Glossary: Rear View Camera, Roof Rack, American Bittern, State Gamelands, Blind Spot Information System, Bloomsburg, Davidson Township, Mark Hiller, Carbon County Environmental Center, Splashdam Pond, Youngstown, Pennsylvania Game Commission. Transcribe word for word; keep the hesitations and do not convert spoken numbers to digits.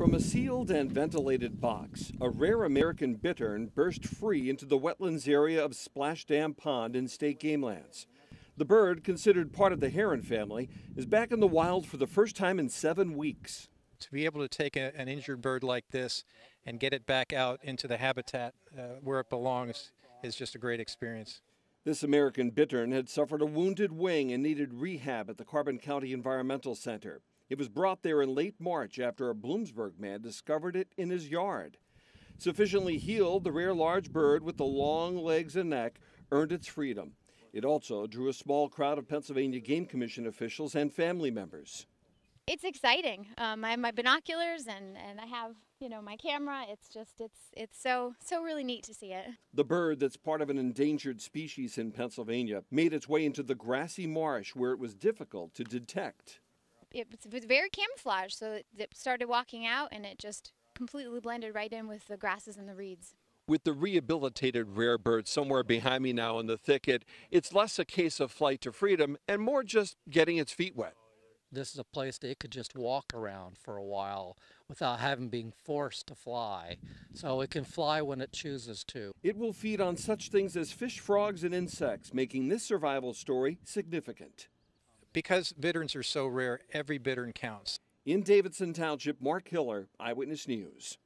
From a sealed and ventilated box, a rare American bittern burst free into the wetlands area of Splashdam Pond in State Gamelands. The bird, considered part of the heron family, is back in the wild for the first time in seven weeks. To be able to take a, an injured bird like this and get it back out into the habitat uh, where it belongs is just a great experience. This American bittern had suffered a wounded wing and needed rehab at the Carbon County Environmental Center. It was brought there in late March after a Bloomsburg man discovered it in his yard. Sufficiently healed, the rare large bird with the long legs and neck earned its freedom. It also drew a small crowd of Pennsylvania Game Commission officials and family members. It's exciting. Um, I have my binoculars and, and I have, you know, my camera. It's just, it's, it's so, so really neat to see it. The bird that's part of an endangered species in Pennsylvania made its way into the grassy marsh where it was difficult to detect. It was very camouflaged, so it started walking out and it just completely blended right in with the grasses and the reeds. With the rehabilitated rare bird somewhere behind me now in the thicket, it's less a case of flight to freedom and more just getting its feet wet. This is a place that it could just walk around for a while without having being forced to fly. So it can fly when it chooses to. It will feed on such things as fish, frogs, and insects, making this survival story significant. Because bitterns are so rare, every bittern counts. In Davidson Township, Mark Hiller, Eyewitness News.